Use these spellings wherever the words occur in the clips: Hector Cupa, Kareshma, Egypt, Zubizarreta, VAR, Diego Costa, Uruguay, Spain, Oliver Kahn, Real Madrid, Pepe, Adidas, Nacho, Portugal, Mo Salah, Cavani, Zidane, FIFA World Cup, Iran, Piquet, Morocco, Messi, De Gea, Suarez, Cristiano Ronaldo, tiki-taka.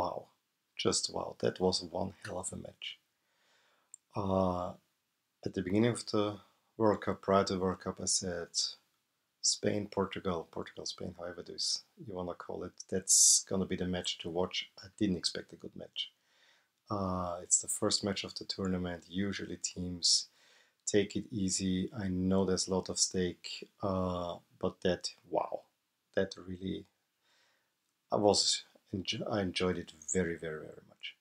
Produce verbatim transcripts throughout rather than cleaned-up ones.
wow. Just wow. That was one hell of a match. Uh, at the beginning of the World Cup, prior to the World Cup, I said Spain, Portugal, Portugal, Spain, however it is you want to call it, that's going to be the match to watch. I didn't expect a good match. Uh, it's the first match of the tournament. Usually teams take it easy. I know there's a lot of stake, uh, but that, wow, that really, I was, enjoy, I enjoyed it very, very, very much.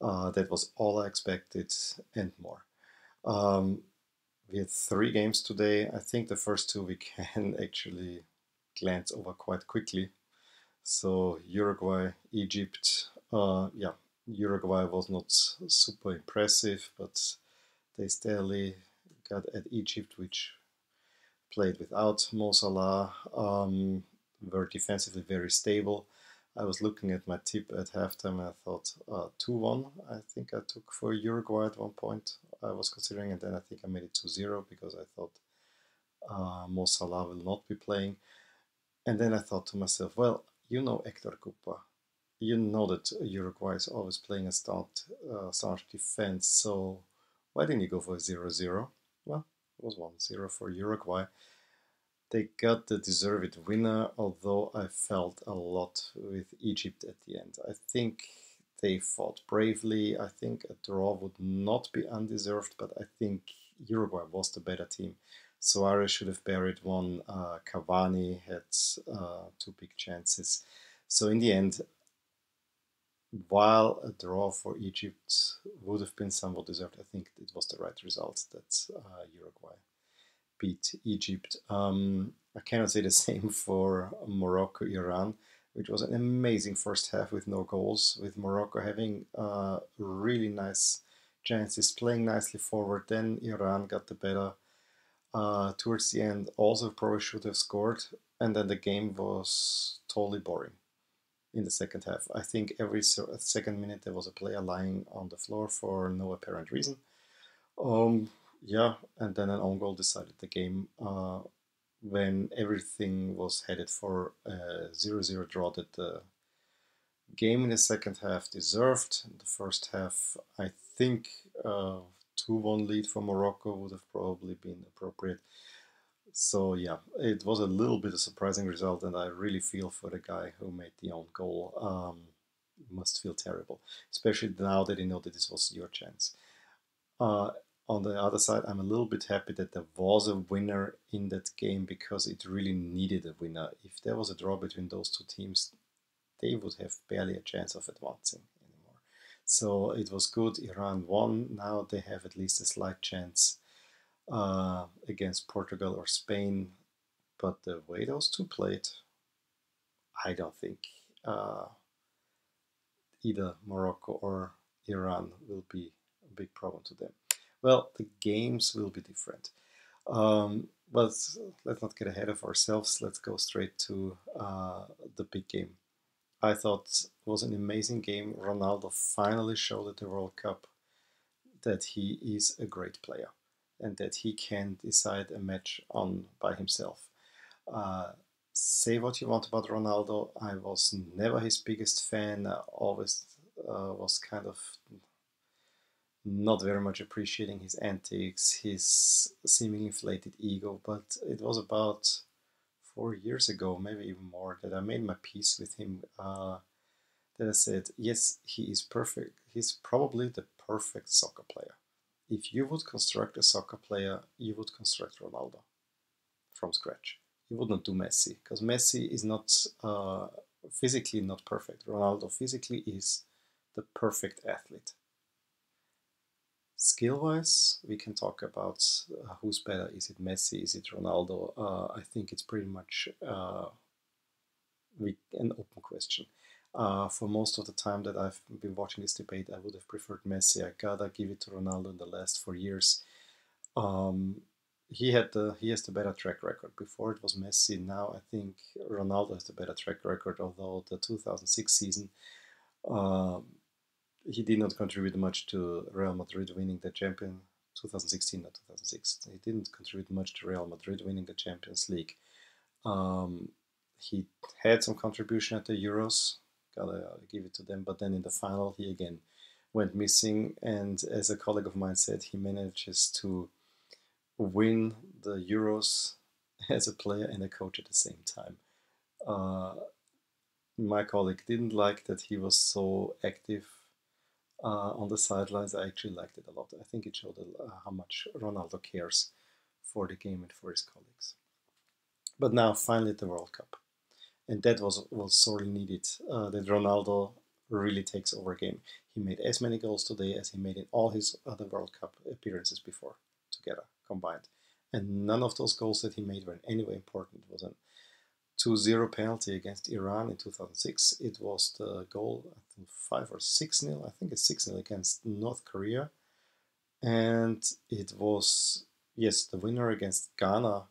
Uh, that was all I expected and more. Um, we had three games today. I think the first two we can actually glance over quite quickly. So Uruguay, Egypt, uh, yeah. Uruguay was not super impressive, but they steadily got at Egypt, which played without Mo Salah, um, were defensively very stable. I was looking at my tip at halftime and I thought uh, two one, I think I took for Uruguay at one point, I was considering, and then I think I made it two zero because I thought uh, Mo Salah will not be playing. And then I thought to myself, well, you know Hector Cupa. You know that Uruguay is always playing a staunch, uh, staunch defense, so why didn't you go for a zero zero? Well, it was one zero for Uruguay. They got the deserved winner, although I felt a lot with Egypt at the end. I think they fought bravely. I think a draw would not be undeserved, but I think Uruguay was the better team. Suarez should have buried one. Uh, Cavani had uh, two big chances. So in the end, while a draw for Egypt would have been somewhat deserved, I think it was the right result that uh, Uruguay beat Egypt. Um, I cannot say the same for Morocco, Iran, which was an amazing first half with no goals, with Morocco having uh, really nice chances, playing nicely forward. Then Iran got the better uh, towards the end, also probably should have scored, and then the game was totally boring. In the second half, I think every second minute there was a player lying on the floor for no apparent reason. Um, yeah, and then an own goal decided the game uh, when everything was headed for a zero zero draw that the game in the second half deserved. In the first half, I think a two one lead for Morocco would have probably been appropriate. So yeah, it was a little bit of a surprising result, and I really feel for the guy who made the own goal. Um, must feel terrible, especially now that you know that this was your chance. Uh, on the other side, I'm a little bit happy that there was a winner in that game because it really needed a winner. If there was a draw between those two teams, they would have barely a chance of advancing anymore. So it was good. Iran won. Now they have at least a slight chance Uh, against Portugal or Spain, but the way those two played, I don't think uh, either Morocco or Iran will be a big problem to them. Well, the games will be different. Um, but let's not get ahead of ourselves. Let's go straight to uh, the big game. I thought it was an amazing game. Ronaldo finally showed at the World Cup that he is a great player and that he can decide a match on by himself. Uh, say what you want about Ronaldo, I was never his biggest fan. I always uh, was kind of not very much appreciating his antics, his seeming inflated ego, but it was about four years ago, maybe even more, that I made my peace with him, uh, that I said, yes, he is perfect. He's probably the perfect soccer player. If you would construct a soccer player, you would construct Ronaldo from scratch. You would not do Messi, because Messi is not uh, physically not perfect. Ronaldo physically is the perfect athlete. Skill-wise, we can talk about uh, who's better. Is it Messi? Is it Ronaldo? Uh, I think it's pretty much uh, an open question. Uh, for most of the time that I've been watching this debate, I would have preferred Messi. I gotta give it to Ronaldo in the last four years. Um, he had the he has the better track record. Before it was Messi. Now I think Ronaldo has the better track record. Although the two thousand six season, uh, he did not contribute much to Real Madrid winning the Champions. twenty sixteen, not two thousand six. He didn't contribute much to Real Madrid winning the Champions League. Um, he had some contribution at the Euros. gotta give it to them. But then in the final, he again went missing. And as a colleague of mine said, he manages to win the Euros as a player and a coach at the same time. Uh, my colleague didn't like that he was so active uh, on the sidelines. I actually liked it a lot. I think it showed how much Ronaldo cares for the game and for his colleagues. But now, finally, the World Cup. And that was, was sorely needed, uh, that Ronaldo really takes over a game. He made as many goals today as he made in all his other World Cup appearances before, together, combined. And none of those goals that he made were in any way important. It was a two zero penalty against Iran in two thousand six. It was the goal, I think, five or six nil. I think it's six nil against North Korea. And it was, yes, the winner against Ghana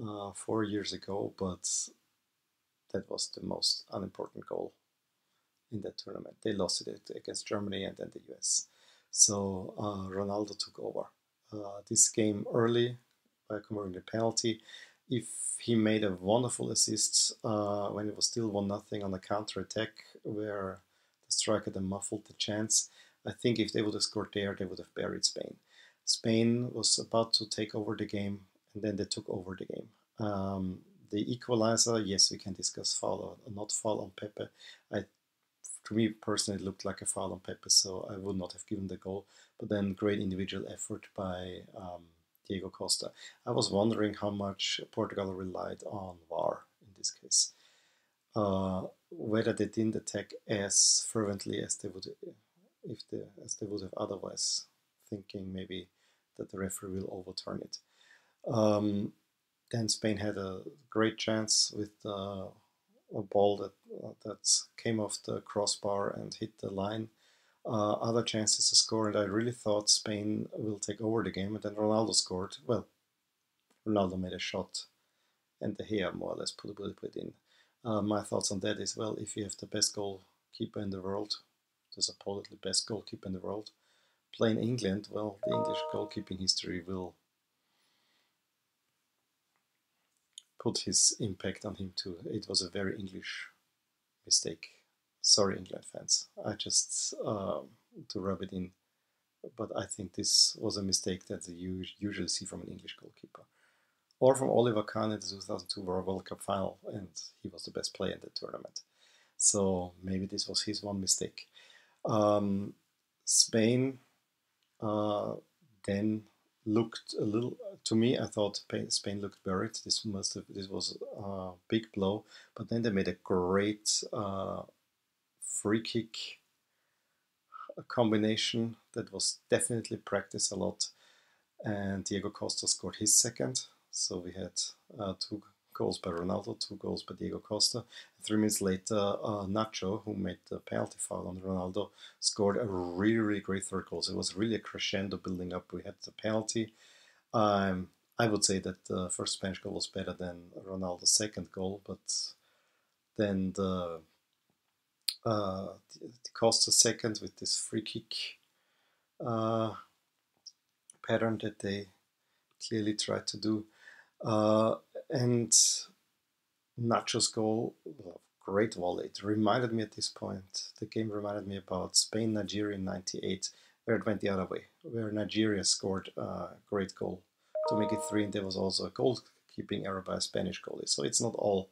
uh, four years ago, but that was the most unimportant goal in that tournament. They lost it against Germany and then the U S. So uh, Ronaldo took over uh, this game early by converting the penalty. If he made a wonderful assist uh, when it was still one nothing on a counter-attack where the striker then muffled the chance, I think if they would have scored there, they would have buried Spain. Spain was about to take over the game, and then they took over the game. Um, The equalizer, yes, we can discuss foul or not foul on Pepe. I, to me personally, it looked like a foul on Pepe, so I would not have given the goal. But then great individual effort by um, Diego Costa. I was wondering how much Portugal relied on V A R in this case. Uh, whether they didn't attack as fervently as they would, if they, as they would have otherwise, thinking maybe that the referee will overturn it. Um, Then Spain had a great chance with uh, a ball that uh, that came off the crossbar and hit the line. Uh, other chances to score, and I really thought Spain will take over the game. And then Ronaldo scored. Well, Ronaldo made a shot, and De Gea more or less put it in. Uh, my thoughts on that is, well, if you have the best goalkeeper in the world, the supposedly best goalkeeper in the world, playing England, well, the English goalkeeping history will put his impact on him too. It was a very English mistake. Sorry, England fans. I just, uh, to rub it in, but I think this was a mistake that you usually see from an English goalkeeper. Or from Oliver Kahn in the two thousand two World Cup final, and he was the best player in the tournament. So maybe this was his one mistake. Um, Spain uh, then looked a little, to me, I thought Spain looked buried. This must have, this was a big blow. But then they made a great uh, free kick combination that was definitely practiced a lot. And Diego Costa scored his second. So we had uh, two goals by Ronaldo, two goals by Diego Costa. And three minutes later, uh, Nacho, who made the penalty foul on Ronaldo, scored a really, really great third goal. So it was really a crescendo building up. We had the penalty. Um, I would say that the first Spanish goal was better than Ronaldo's second goal, but then the, uh, the Costa second with this free kick uh, pattern that they clearly tried to do, uh, and Nacho's goal, well, great volley. It reminded me at this point. The game reminded me about Spain Nigeria in ninety-eight. Where it went the other way, where Nigeria scored a great goal to make it three, and there was also a goalkeeping error by a Spanish goalie. So it's not all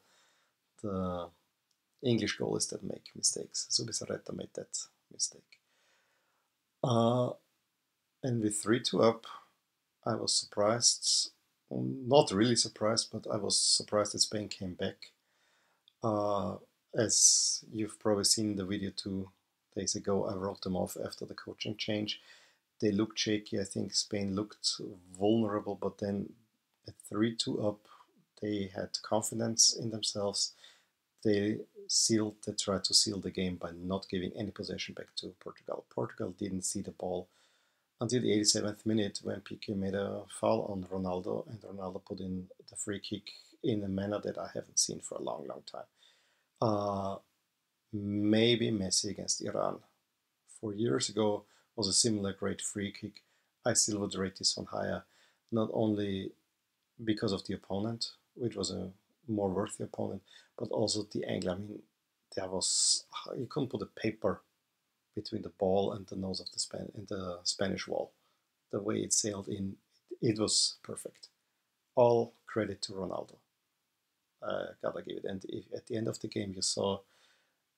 the English goalies that make mistakes. Zubizarreta made that mistake. Uh, and with three two up, I was surprised, not really surprised, but I was surprised that Spain came back. Uh, as you've probably seen in the video too, days ago, I wrote them off after the coaching change. They looked shaky. I think Spain looked vulnerable, but then at three two up, they had confidence in themselves. They sealed, they tried to seal the game by not giving any possession back to Portugal. Portugal didn't see the ball until the eighty-seventh minute when Piquet made a foul on Ronaldo, and Ronaldo put in the free kick in a manner that I haven't seen for a long, long time. Uh, Maybe Messi against Iran four years ago was a similar great free kick. I still would rate this one higher, not only because of the opponent, which was a more worthy opponent, but also the angle. I mean, that was, you couldn't put a paper between the ball and the nose of the, Span and the Spanish wall. The way it sailed in, it was perfect. All credit to Ronaldo. Uh, gotta give it. And if, at the end of the game, you saw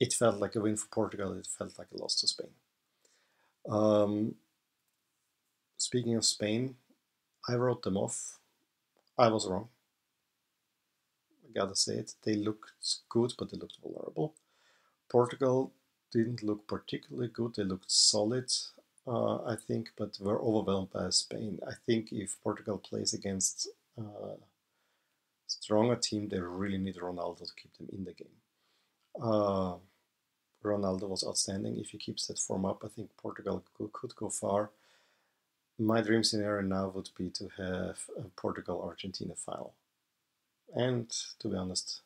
it felt like a win for Portugal. It felt like a loss to Spain. Um, speaking of Spain, I wrote them off. I was wrong. I gotta say it. They looked good, but they looked vulnerable. Portugal didn't look particularly good. They looked solid, uh, I think, but were overwhelmed by Spain. I think if Portugal plays against a uh, stronger team, they really need Ronaldo to keep them in the game. Uh, Ronaldo was outstanding. If he keeps that form up, I think Portugal could, could go far. My dream scenario now would be to have a Portugal-Argentina final. And, to be honest,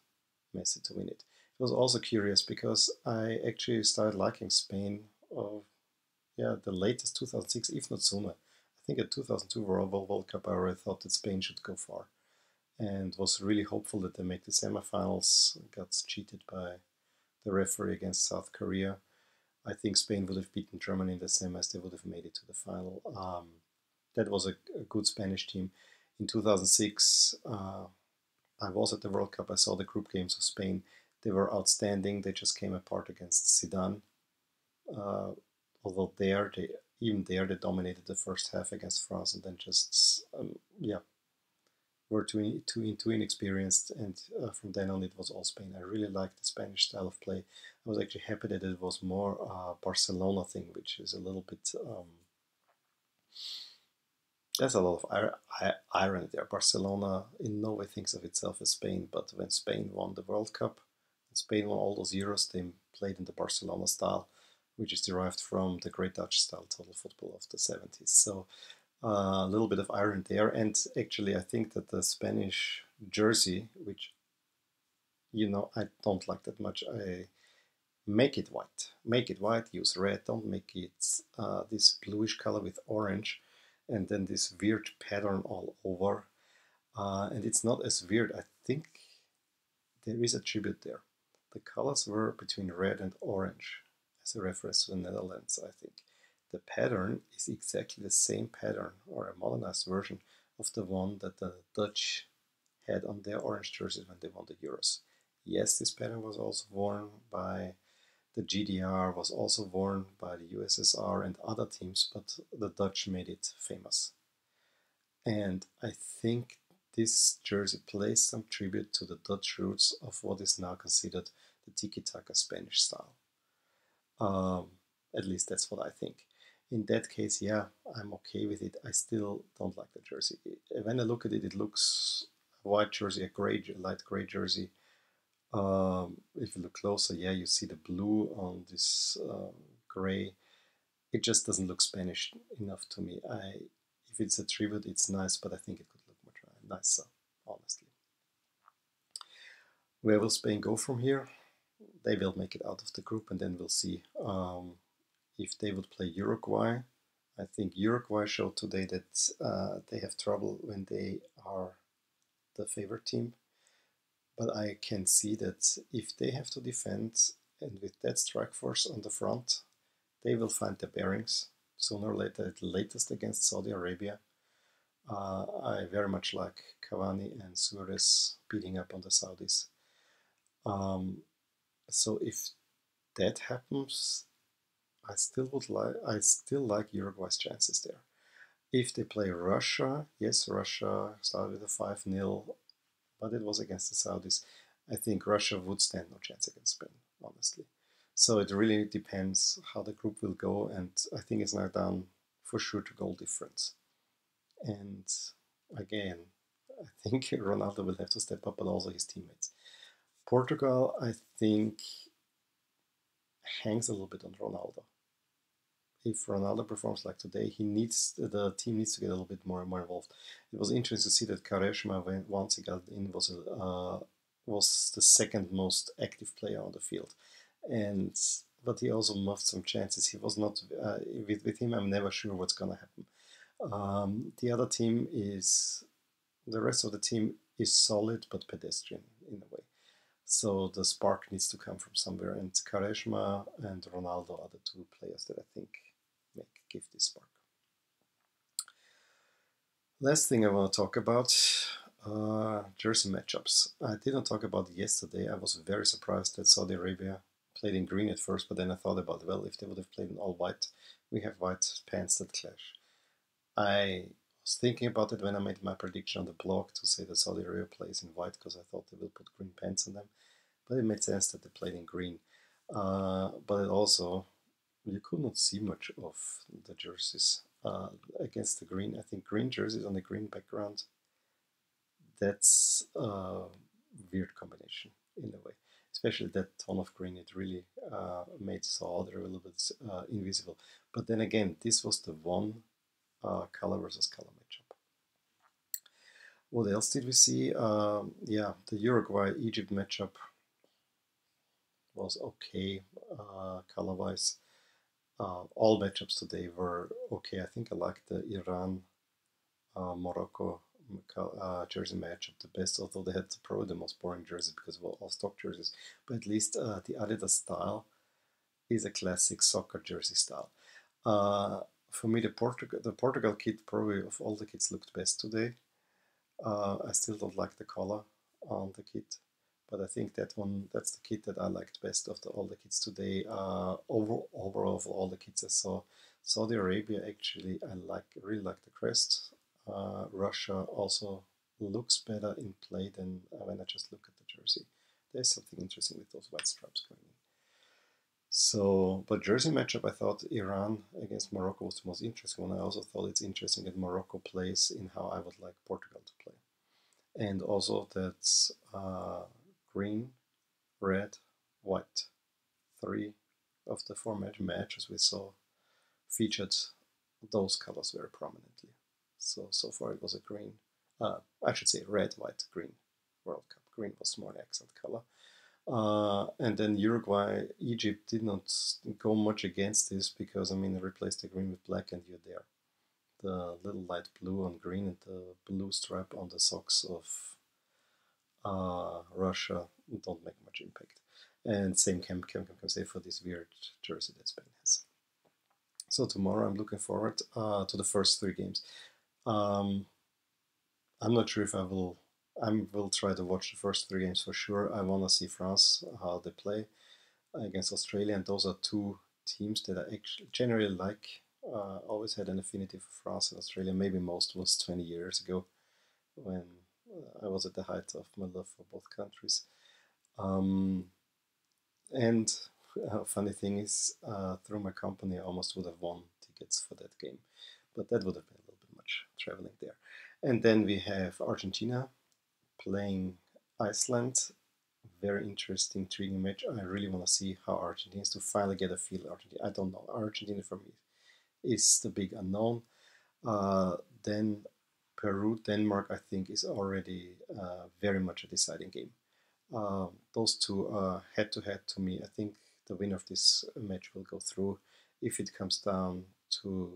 Messi to win it. It was also curious because I actually started liking Spain of, yeah, the latest two thousand six, if not sooner. I think at two thousand two World Cup, I already thought that Spain should go far. And was really hopeful that they make the semifinals. Got cheated by the referee against South Korea. I think Spain would have beaten Germany in the semis. They would have made it to the final. Um, that was a, a good Spanish team. In two thousand six, uh, I was at the World Cup. I saw the group games of Spain. They were outstanding. They just came apart against Zidane. Uh, although there, they even there, they dominated the first half against France, and then just um, yeah. were too, too, too inexperienced, and uh, from then on it was all Spain. I really liked the Spanish style of play. I was actually happy that it was more uh, Barcelona thing, which is a little bit... Um, there's a lot of irony there. Barcelona in no way thinks of itself as Spain, but when Spain won the World Cup, and Spain won all those Euros, they played in the Barcelona style, which is derived from the great Dutch style total football of the seventies. So. Uh, a little bit of irony there, and actually I think that the Spanish jersey, which, you know, I don't like that much, I make it white, make it white, use red, don't make it uh, this bluish color with orange, and then this weird pattern all over, uh, and it's not as weird, I think there is a tribute there. The colors were between red and orange, as a reference to the Netherlands, I think. The pattern is exactly the same pattern, or a modernized version, of the one that the Dutch had on their orange jerseys when they won the Euros. Yes, this pattern was also worn by the G D R, was also worn by the U S S R and other teams, but the Dutch made it famous. And I think this jersey plays some tribute to the Dutch roots of what is now considered the tiki-taka Spanish style. Um, at least that's what I think. In that case, yeah, I'm okay with it. I still don't like the jersey. When I look at it, it looks a white jersey, a gray, a light gray jersey. Um, if you look closer, yeah, you see the blue on this uh, gray. It just doesn't look Spanish enough to me. I, if it's a tribute, it's nice, but I think it could look much nicer, honestly. Where will Spain go from here? They will make it out of the group, and then we'll see. Um, If they would play Uruguay, I think Uruguay showed today that uh, they have trouble when they are the favorite team. But I can see that if they have to defend, and with that strike force on the front, they will find their bearings sooner or later, at latest against Saudi Arabia. Uh, I very much like Cavani and Suarez beating up on the Saudis. Um, so if that happens, I still would like. I still like Uruguay's chances there. If they play Russia, yes, Russia started with a five nil, but it was against the Saudis. I think Russia would stand no chance against Spain, honestly. So it really depends how the group will go, and I think it's now down for sure to goal difference. And again, I think Ronaldo will have to step up, but also his teammates. Portugal, I think, hangs a little bit on Ronaldo. If Ronaldo performs like today, he needs the team needs to get a little bit more and more involved. It was interesting to see that Kareshma, when once he got in, was a, uh, was the second most active player on the field, and but he also muffed some chances. He was not uh, with with him. I'm never sure what's gonna happen. Um, the other team is the rest of the team is solid but pedestrian in a way. So the spark needs to come from somewhere, and Kareshma and Ronaldo are the two players that I think make give this spark. Last thing I want to talk about, uh, jersey matchups. I didn't talk about it yesterday. I was very surprised that Saudi Arabia played in green at first, but then I thought about, well, if they would have played in all white, we have white pants that clash. I was thinking about it when I made my prediction on the blog to say that Saudi Arabia plays in white because I thought they will put green pants on them, but it made sense that they played in green. Uh, but it also, you could not see much of the jerseys uh, against the green. I think green jerseys on the green background, that's a weird combination in a way. Especially that tone of green, it really uh, made Saudi a little bit uh, invisible. But then again, this was the one uh, color versus color matchup. What else did we see? Um, yeah, the Uruguay-Egypt matchup was okay uh, color-wise. Uh, all matchups today were okay. I think I liked the Iran, uh, Morocco, Uh, jersey matchup the best, although they had probably the most boring jerseys because of all stock jerseys, but at least uh, the Adidas style is a classic soccer jersey style. Uh, for me, the Portugal the Portugal kid probably of all the kids looked best today. Uh, I still don't like the color on the kit, but I think that one that's the kit that I liked best of the, all the kids today. Uh, over, overall, of all the kids I saw, Saudi Arabia actually I like really like the crest. Uh, Russia also looks better in play than uh, when I just look at the jersey. There's something interesting with those white stripes going in. So, but jersey matchup, I thought Iran against Morocco was the most interesting one. I also thought it's interesting that Morocco plays in how I would like Portugal to play. And also that uh, green, red, white, three of the four match matches we saw featured those colors very prominently. So, so far it was a green, uh, I should say red, white, green World Cup. Green was more an accent color. Uh, and then Uruguay, Egypt did not go much against this because, I mean, they replaced the green with black and you're there. The little light blue on green and the blue stripe on the socks of uh, Russia don't make much impact. And same can, can, can say for this weird jersey that Spain has. So tomorrow I'm looking forward uh, to the first three games. Um, I'm not sure if I will, I will try to watch the first three games for sure. I want to see France, how they play against Australia. And those are two teams that I actually generally like. Uh, always had an affinity for France and Australia. Maybe most was twenty years ago when I was at the height of my love for both countries. Um, and uh, funny thing is, uh, through my company, I almost would have won tickets for that game. But that would have been traveling there. And then we have Argentina playing Iceland. Very interesting, intriguing match. I really want to see how Argentina is to finally get a feel. Argentina, I don't know. Argentina for me is the big unknown. Uh, then Peru, Denmark, I think is already uh, very much a deciding game. Uh, those two are head to head to me. I think the winner of this match will go through. If it comes down to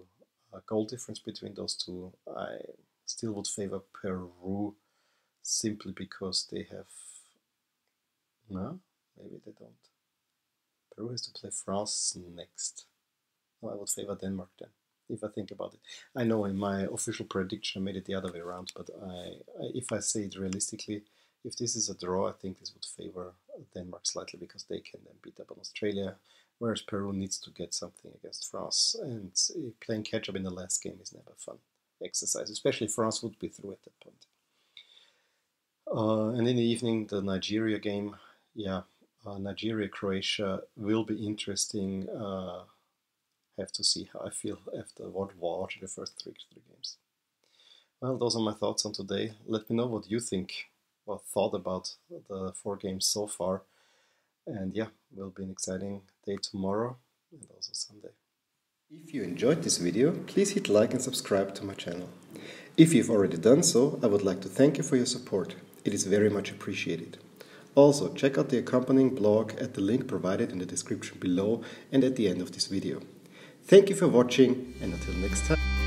a goal difference between those two, I still would favor Peru simply because they have... No, maybe they don't. Peru has to play France next. Well, I would favor Denmark then, if I think about it. I know in my official prediction I made it the other way around, but I, I, if I say it realistically, if this is a draw, I think this would favor Denmark slightly because they can then beat up on Australia. Whereas Peru needs to get something against France, and playing catch-up in the last game is never a fun exercise, especially France would be through at that point. Uh, and in the evening, the Nigeria game, yeah, uh, Nigeria-Croatia will be interesting. Uh, have to see how I feel after what watch the first three, three games. Well, those are my thoughts on today. Let me know what you think or thought about the four games so far. And yeah, it will be an exciting day tomorrow and also Sunday. If you enjoyed this video, please hit like and subscribe to my channel. If you've already done so, I would like to thank you for your support. It is very much appreciated. Also, check out the accompanying blog at the link provided in the description below and at the end of this video. Thank you for watching, and until next time.